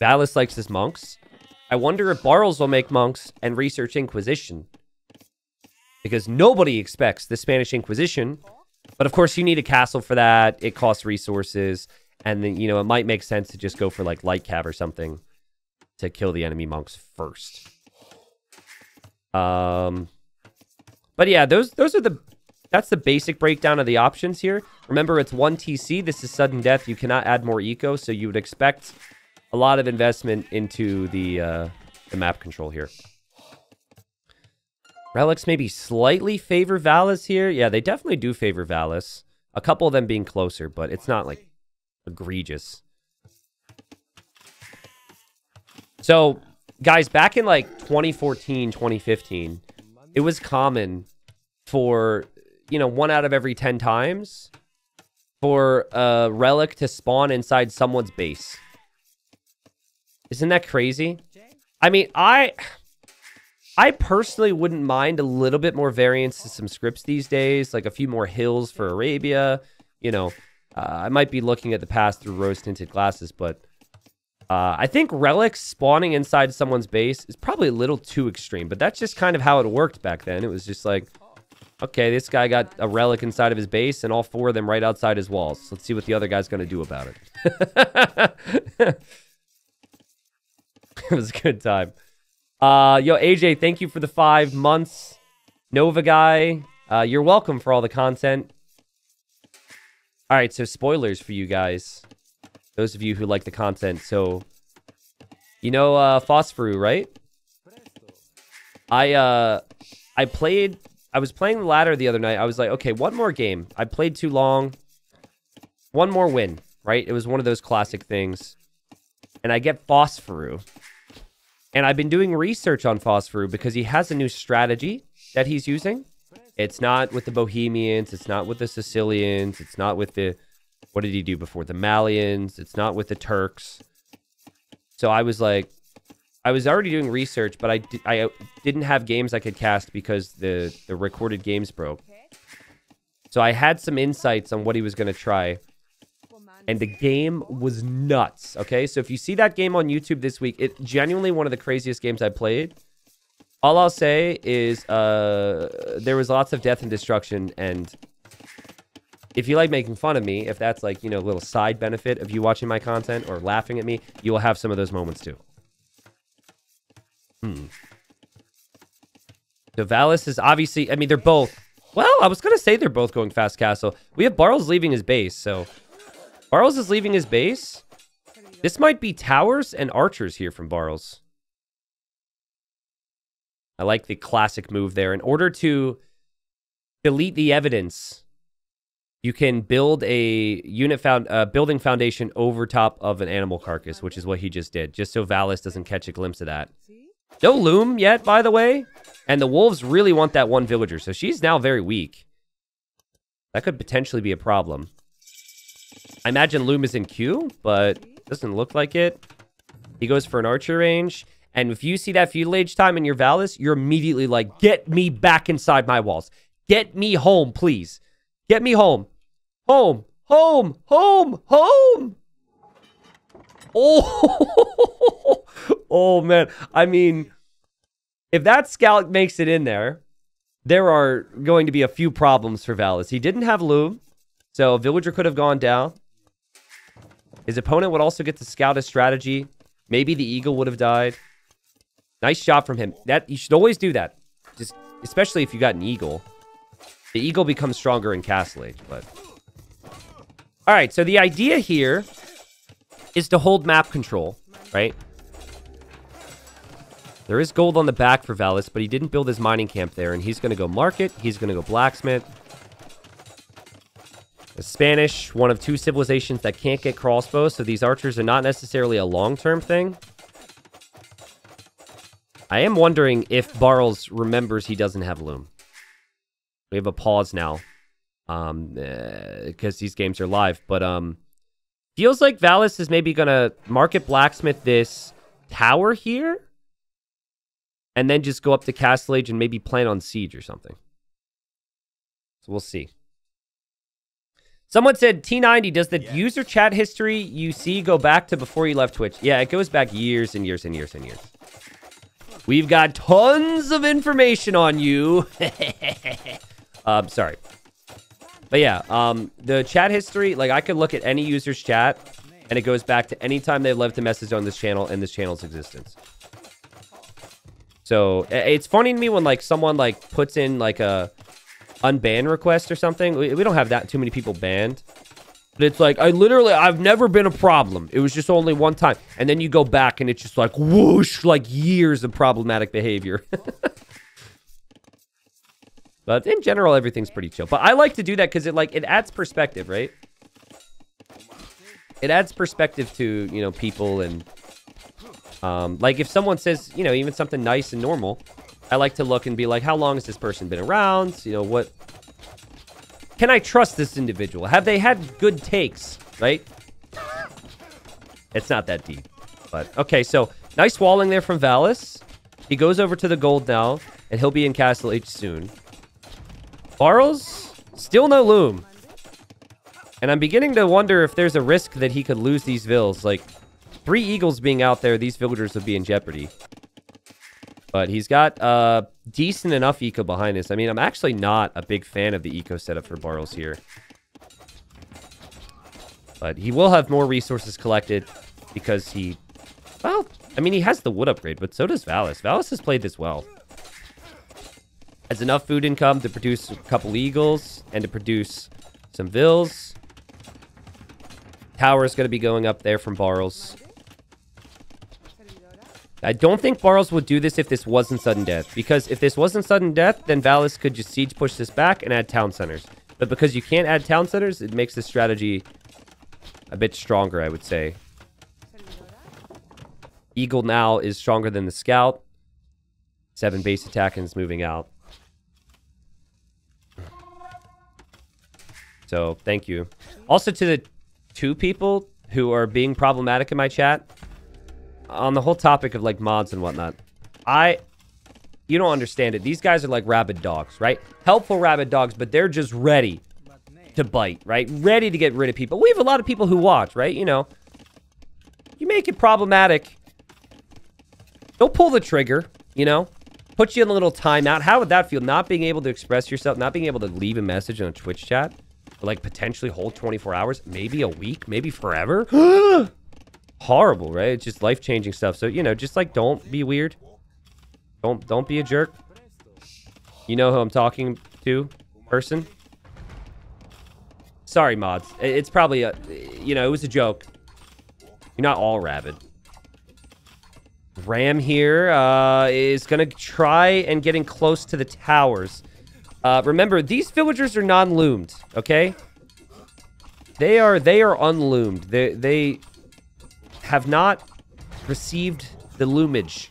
Valas likes his monks. I wonder if Barles will make monks and research Inquisition, because nobody expects the Spanish Inquisition, but of course you need a castle for that. It costs resources, and then, you know, it might make sense to just go for like light cav or something to kill the enemy monks first. Um, but yeah, those those are the. That's the basic breakdown of the options here. Remember, it's one T C. This is Sudden Death. You cannot add more eco, so you would expect a lot of investment into the, uh, the map control here. Relics maybe slightly favor Valas here. Yeah, they definitely do favor Valas. A couple of them being closer, but it's not, like, egregious. So, guys, back in, like, twenty fourteen, twenty fifteen, it was common for, you know, one out of every ten times for a relic to spawn inside someone's base. Isn't that crazy? I mean, I I personally wouldn't mind a little bit more variance to some scripts these days, like a few more hills for Arabia. You know, uh, I might be looking at the past through rose-tinted glasses, but uh, I think relics spawning inside someone's base is probably a little too extreme, but that's just kind of how it worked back then. It was just like, okay, this guy got a relic inside of his base and all four of them right outside his walls. Let's see what the other guy's going to do about it. It was a good time. Uh, yo, A J, thank you for the five months. Nova guy, uh, you're welcome for all the content. All right, so spoilers for you guys. Those of you who like the content. So, you know uh, Phosphoru, right? I, uh, I played... I was playing the ladder the other night. I was like, okay, one more game. I played too long. One more win, right? It was one of those classic things. And I get Phosphoru. And I've been doing research on Phosphoru because he has a new strategy that he's using. It's not with the Bohemians. It's not with the Sicilians. It's not with the What did he do before? The Malians. It's not with the Turks. So I was like, I was already doing research, but I, di I didn't have games I could cast because the, the recorded games broke. So I had some insights on what he was going to try. And the game was nuts, okay? So if you see that game on YouTube this week, it's genuinely one of the craziest games I played. All I'll say is uh, there was lots of death and destruction, and if you like making fun of me, if that's like, you know, a little side benefit of you watching my content or laughing at me, you will have some of those moments too. Hmm. So Valas is obviously, I mean, they're both, well, I was going to say they're both going fast castle. We have Barles leaving his base, so... Barles is leaving his base. This might be towers and archers here from Barles. I like the classic move there. In order to delete the evidence, you can build a unit found uh, building foundation over top of an animal carcass, which is what he just did, just so Valas doesn't catch a glimpse of that. No loom yet, by the way. And the wolves really want that one villager, so she's now very weak. That could potentially be a problem. I imagine loom is in queue, but doesn't look like it. He goes for an archer range. And if you see that feudal age time in your Valas, you're immediately like, get me back inside my walls. Get me home, please. Get me home. Home. Home. Home. Home. Oh, oh man. I mean, if that scout makes it in there, there are going to be a few problems for Valas. He didn't have loom. So, villager could have gone down. His opponent would also get to scout his strategy. Maybe the eagle would have died. Nice shot from him. That you should always do that. Just especially if you got an eagle. The eagle becomes stronger in castle age, but... All right, so the idea here is to hold map control, right? There is gold on the back for Valas, but he didn't build his mining camp there, and he's going to go market, he's going to go blacksmith. The Spanish, one of two civilizations that can't get crossbows, so these archers are not necessarily a long-term thing. I am wondering if Barles remembers he doesn't have loom. We have a pause now, um, because uh, these games are live, but um, feels like Valas is maybe gonna market blacksmith this tower here, and then just go up to Castle Age and maybe plan on siege or something. So we'll see. Someone said, T ninety, does the yeah. user chat history you see go back to before you left Twitch? Yeah, it goes back years and years and years and years. We've got tons of information on you. um, sorry. But yeah, um, the chat history, like I could look at any user's chat and it goes back to any time they've left a message on this channel and this channel's existence. So it's funny to me when like someone like puts in like a... unban request or something. We, we don't have that too many people banned. But it's like, I literally, I've never been a problem. It was just only one time. And then you go back and it's just like, whoosh, like years of problematic behavior. But in general, everything's pretty chill. But I like to do that because it like, it adds perspective, right? It adds perspective to, you know, people and... Um, like if someone says, you know, even something nice and normal... I like to look and be like, how long has this person been around? You know, what... Can I trust this individual? Have they had good takes, right? It's not that deep, but... Okay, so, nice walling there from Valas. He goes over to the gold now, and he'll be in Castle Age soon. Barles? Still no loom. And I'm beginning to wonder if there's a risk that he could lose these vills. Like, three eagles being out there, these villagers would be in jeopardy. But he's got uh, decent enough eco behind this. I mean, I'm actually not a big fan of the eco setup for Barles here. But he will have more resources collected because he... Well, I mean, he has the wood upgrade, but so does Valas. Valas has played this well. Has enough food income to produce a couple eagles and to produce some vills. Tower is going to be going up there from Barles. I don't think Barles would do this if this wasn't Sudden Death. Because if this wasn't Sudden Death, then Valas could just siege push this back and add town centers. But because you can't add town centers, it makes this strategy a bit stronger, I would say. Eagle now is stronger than the scout. Seven base attack and is moving out. So, thank you. Also to the two people who are being problematic in my chat on the whole topic of like mods and whatnot. I, you don't understand it. These guys are like rabid dogs, right? Helpful rabid dogs, but they're just ready to bite, right? Ready to get rid of people. We have a lot of people who watch, right? You know, you make it problematic. Don't pull the trigger, you know? Put you in a little timeout. How would that feel? Not being able to express yourself, not being able to leave a message in a Twitch chat, like potentially hold twenty-four hours, maybe a week, maybe forever. Horrible, right? It's just life-changing stuff. So, you know, just like don't be weird. Don't don't be a jerk. You know who I'm talking to, person. Sorry, mods. It's probably a, you know, it was a joke. You're not all rabid. Ram here uh, is going to try and getting close to the towers. Uh, remember, these villagers are non-loomed, okay? They are they are unloomed. They, they have not received the loomage.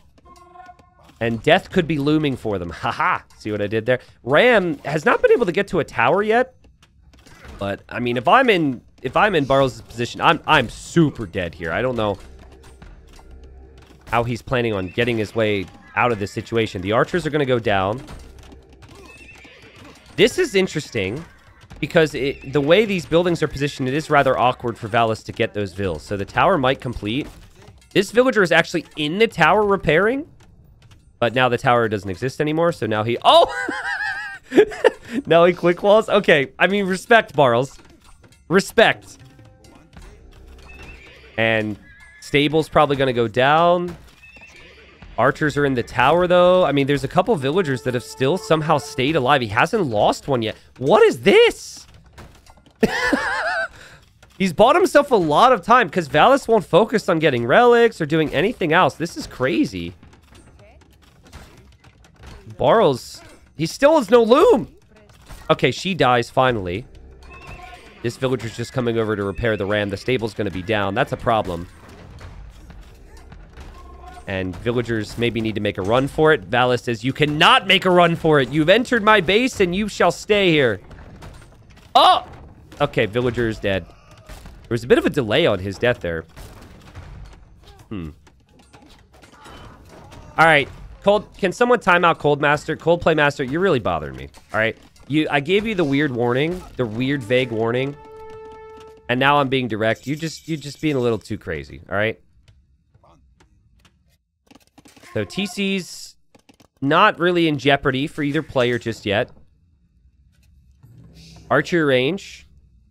And death could be looming for them. Haha! See what I did there? Ram has not been able to get to a tower yet. But, I mean, if I'm in if I'm in Barles' position, I'm, I'm super dead here. I don't know how he's planning on getting his way out of this situation. The archers are going to go down. This is interesting because it, the way these buildings are positioned, it is rather awkward for Valas to get those vills. So the tower might complete. This villager is actually in the tower repairing, but now the tower doesn't exist anymore. So now he... Oh! Now he quick walls? Okay. I mean, respect, Barles. Respect. And stable's probably going to go down. Archers are in the tower, though. I mean, there's a couple villagers that have still somehow stayed alive. He hasn't lost one yet. What is this? He's bought himself a lot of time because Valas won't focus on getting relics or doing anything else. This is crazy. Barles, he still has no loom. Okay, she dies finally. This villager's just coming over to repair the ram. The stable's going to be down. That's a problem. And villagers maybe need to make a run for it. Valas says, you cannot make a run for it. You've entered my base and you shall stay here. Oh! Okay, villager is dead. There was a bit of a delay on his death there. Hmm. All right. Cold. Can someone time out Cold Master? Cold Play Master, you're really bothering me. All right. You. I gave you the weird warning. The weird, vague warning. And now I'm being direct. You just, you're just being a little too crazy. All right? So T C's not really in jeopardy for either player just yet. Archer range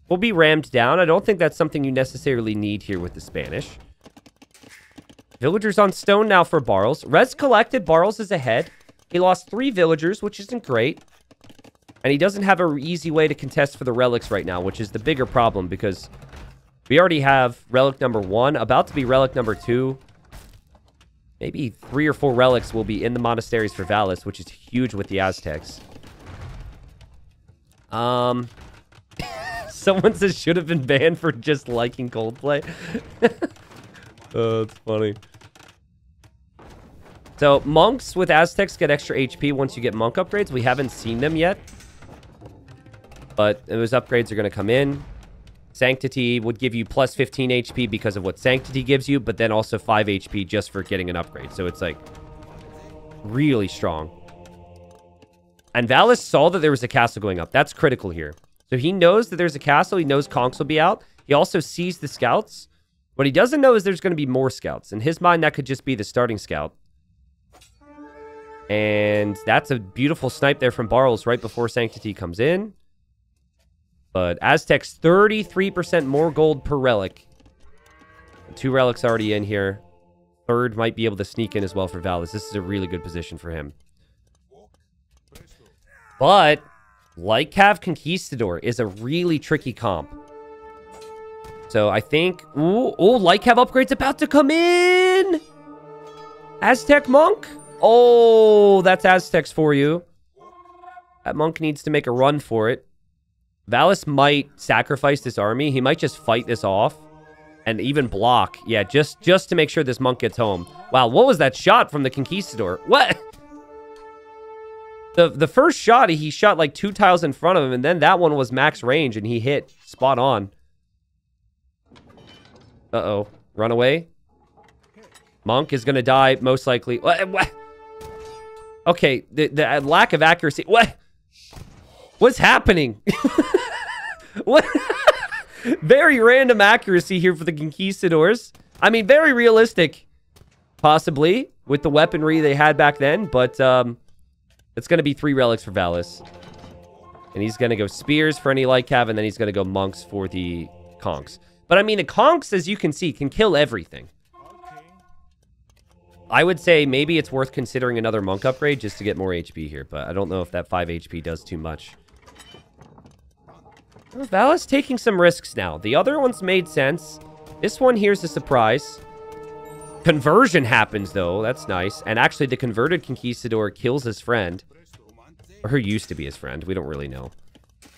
will be rammed down. I don't think that's something you necessarily need here with the Spanish. Villagers on stone now for Barles. Res collected. Barles is ahead. He lost three villagers, which isn't great. And he doesn't have an easy way to contest for the relics right now, which is the bigger problem because we already have relic number one, about to be relic number two. Maybe three or four relics will be in the monasteries for Valas, which is huge with the Aztecs. Um, someone says should have been banned for just liking Coldplay. Oh, that's funny. So monks with Aztecs get extra H P once you get monk upgrades. We haven't seen them yet, but those upgrades are going to come in. Sanctity would give you plus fifteen H P because of what Sanctity gives you, but then also five H P just for getting an upgrade. So it's like really strong. And Valas saw that there was a castle going up. That's critical here. So he knows that there's a castle. He knows Conks will be out. He also sees the scouts. What he doesn't know is there's going to be more scouts. In his mind, that could just be the starting scout. And that's a beautiful snipe there from Barles right before Sanctity comes in. But Aztecs, thirty-three percent more gold per relic. Two relics already in here. Third might be able to sneak in as well for Valas. This is a really good position for him. But, like Cav Conquistador, is a really tricky comp. So I think... Ooh, ooh, like Cav upgrade's about to come in! Aztec Monk? Oh, that's Aztecs for you. That Monk needs to make a run for it. Valas might sacrifice this army. He might just fight this off and even block. Yeah, just, just to make sure this monk gets home. Wow, what was that shot from the Conquistador? What? The, the first shot, he shot like two tiles in front of him, and then that one was max range, and he hit spot on. Uh-oh. Run away. Monk is going to die, most likely. What? What? Okay, the, the lack of accuracy. What? What's happening? What? Very random accuracy here for the Conquistadors. I mean, very realistic, possibly, with the weaponry they had back then. But um, it's going to be three relics for Valas. And he's going to go spears for any light cav, and then he's going to go monks for the conchs. But I mean, the conchs, as you can see, can kill everything. I would say maybe it's worth considering another monk upgrade just to get more H P here. But I don't know if that five H P does too much. Well, Valas taking some risks now. The other ones made sense. This one here's a surprise. Conversion happens, though. That's nice. And actually, the converted Conquistador kills his friend. Or who used to be his friend. We don't really know.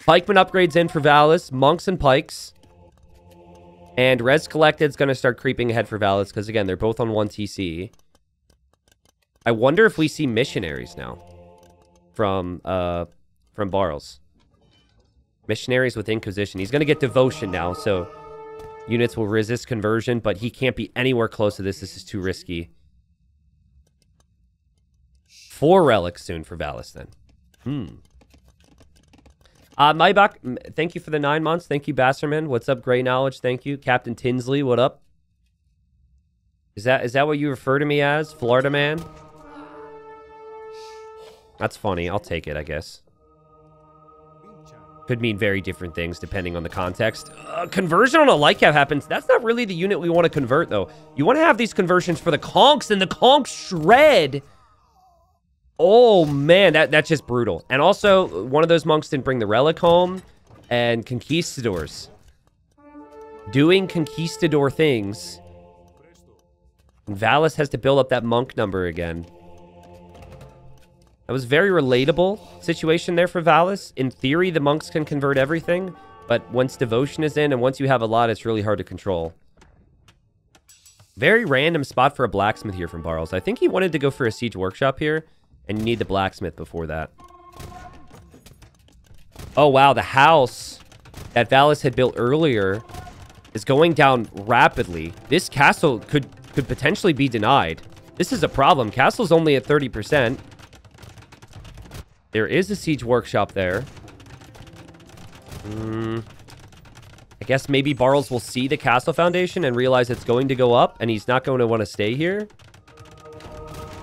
Pikeman upgrades in for Valas. Monks and pikes. And Res Collected's going to start creeping ahead for Valas. Because, again, they're both on one T C. I wonder if we see missionaries now. From, uh... From Barles. Missionaries with Inquisition. He's going to get Devotion now, so... Units will resist conversion, but he can't be anywhere close to this. This is too risky. Four relics soon for Valas, then. Hmm. Uh, Maybach, thank you for the nine months. Thank you, Basserman. What's up, Grey Knowledge? Thank you. Captain Tinsley, what up? Is that is that what you refer to me as? Florida man? That's funny. I'll take it, I guess. Could mean very different things depending on the context. Uh, conversion on a light cap happens. That's not really the unit we want to convert, though. You want to have these conversions for the conchs, and the conchs shred. Oh, man, that, that's just brutal. And also, one of those monks didn't bring the relic home. And Conquistadors. Doing Conquistador things. And Valas has to build up that monk number again. That was a very relatable situation there for Valas. In theory, the monks can convert everything, but once Devotion is in and once you have a lot, it's really hard to control. Very random spot for a blacksmith here from Barles. I think he wanted to go for a siege workshop here, and you need the blacksmith before that. Oh, wow. The house that Valas had built earlier is going down rapidly. This castle could, could potentially be denied. This is a problem. Castle's only at thirty percent. There is a siege workshop there. Mm, I guess maybe Barles will see the castle foundation and realize it's going to go up, and he's not going to want to stay here.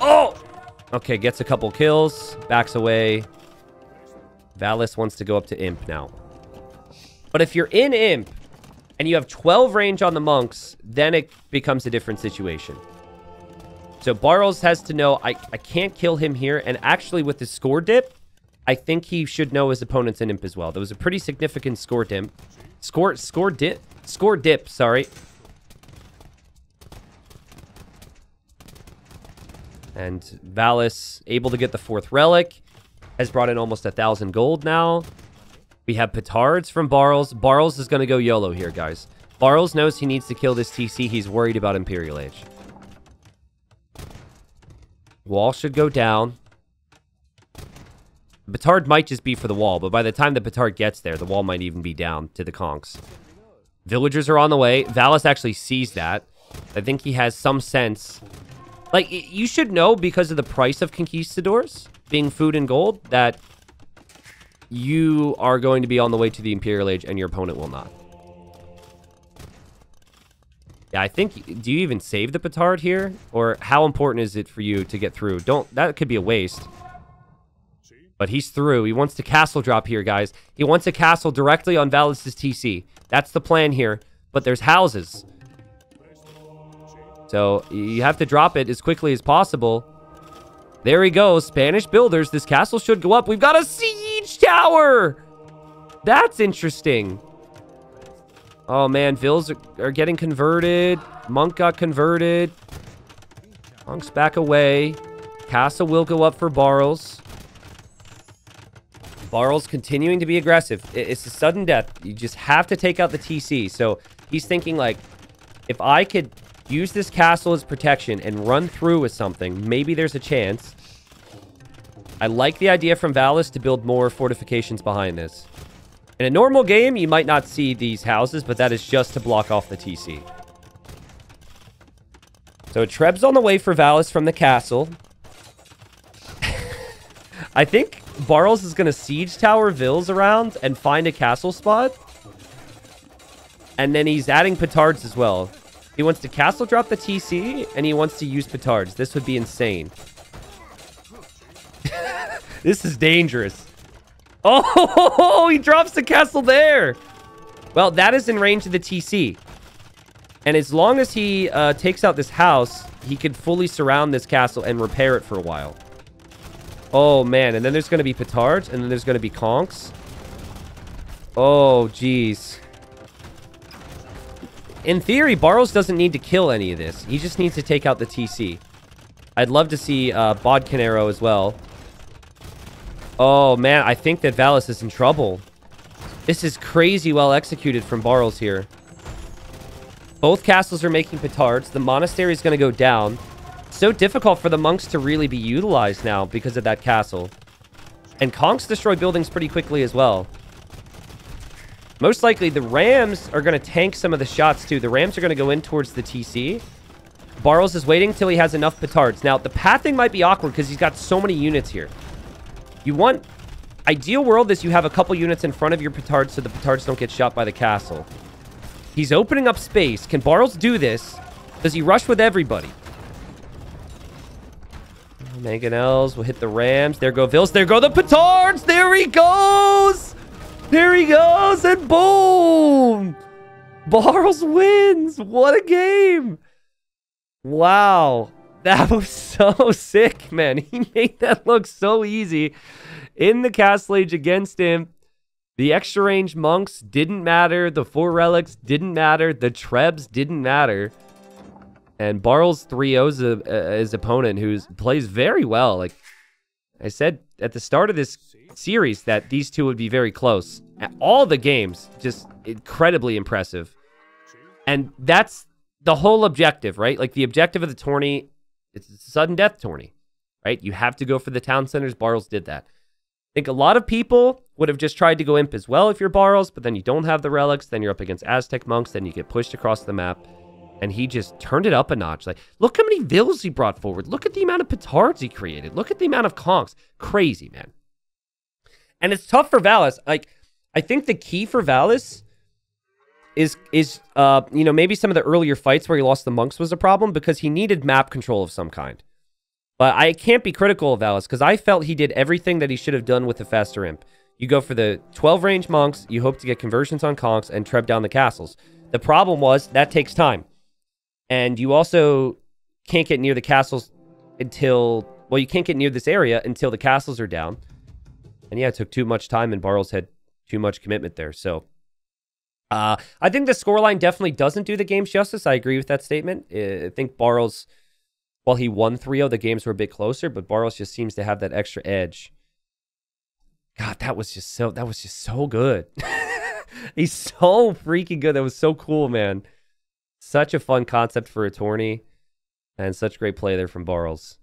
Oh! Okay, gets a couple kills, backs away. Valas wants to go up to Imp now. But if you're in Imp, and you have twelve range on the monks, then it becomes a different situation. So Barles has to know, I, I can't kill him here, and actually with his score dip, I think he should know his opponent's an imp as well. There was a pretty significant score dip. Score, score dip, score dip, sorry. And Valas, able to get the fourth relic, has brought in almost a thousand gold now. We have petards from Barles. Barles is going to go YOLO here, guys. Barles knows he needs to kill this T C. He's worried about Imperial Age. Wall should go down. Petard might just be for the wall, but by the time the petard gets there, the wall might even be down to the conchs. Villagers are on the way. Valas actually sees that. I think he has some sense. Like, you should know because of the price of Conquistadors being food and gold that you are going to be on the way to the Imperial Age and your opponent will not. Yeah, I think... Do you even save the petard here? Or how important is it for you to get through? Don't... That could be a waste. But he's through. He wants to castle drop here, guys. He wants a castle directly on Valas' T C. That's the plan here. But there's houses. So, you have to drop it as quickly as possible. There he goes. Spanish builders. This castle should go up. We've got a siege tower! That's interesting. Oh, man. Vills are, are getting converted. Monk got converted. Monk's back away. Castle will go up for Barles. Barles continuing to be aggressive. It's a sudden death. You just have to take out the T C. So he's thinking, like, if I could use this castle as protection and run through with something, maybe there's a chance. I like the idea from Valas to build more fortifications behind this. In a normal game, you might not see these houses, but that is just to block off the T C. So a treb's on the way for Valas from the castle. I think Barles is going to siege tower Vils around and find a castle spot. And then he's adding petards as well. He wants to castle drop the T C, and he wants to use petards. This would be insane. This is dangerous. Oh, he drops the castle there. Well, that is in range of the T C. And as long as he uh, takes out this house, he can fully surround this castle and repair it for a while. Oh, man. And then there's going to be petards, and then there's going to be conchs. Oh, jeez. In theory, Barles doesn't need to kill any of this. He just needs to take out the T C. I'd love to see uh, Bodkin Arrow as well. Oh, man. I think that Valas is in trouble. This is crazy well executed from Barles here. Both castles are making petards. The monastery is going to go down. So difficult for the monks to really be utilized now because of that castle. And conchs destroy buildings pretty quickly as well. Most likely, the rams are going to tank some of the shots too. The rams are going to go in towards the T C. Barles is waiting till he has enough petards. Now, the pathing might be awkward because he's got so many units here. You want... Ideal world is you have a couple units in front of your petards so the petards don't get shot by the castle. He's opening up space. Can Barles do this? Does he rush with everybody? Mangonels will hit the rams. There go Vils. There go the petards. There he goes. There he goes. And boom. Barles wins. What a game. Wow. That was so sick, man. He made that look so easy. In the castle age against him, the extra range monks didn't matter. The four relics didn't matter. The trebs didn't matter. And Barles three ohs uh, his opponent, who plays very well. Like I said at the start of this series, that these two would be very close. All the games, just incredibly impressive. And that's the whole objective, right? Like the objective of the tourney, it's a sudden death tourney, right? You have to go for the town centers. Barles did that. I think a lot of people would have just tried to go imp as well if you're Barles, but then you don't have the relics, then you're up against Aztec monks, then you get pushed across the map. And he just turned it up a notch. Like, look how many Vils he brought forward. Look at the amount of petards he created. Look at the amount of conchs. Crazy, man. And it's tough for Valas. Like, I think the key for Valas is, is uh, you know, maybe some of the earlier fights where he lost the monks was a problem because he needed map control of some kind. But I can't be critical of Valas because I felt he did everything that he should have done with the faster imp. You go for the twelve range monks. You hope to get conversions on conchs and treb down the castles. The problem was that takes time. And you also can't get near the castles until... Well, you can't get near this area until the castles are down. And yeah, it took too much time, and Barles had too much commitment there. So uh, I think the scoreline definitely doesn't do the game's justice. I agree with that statement. I think Barles, while he won three oh, the games were a bit closer, but Barles just seems to have that extra edge. God, that was just so, that was just so good. He's so freaking good. That was so cool, man. Such a fun concept for a tourney, and such great play there from Barles.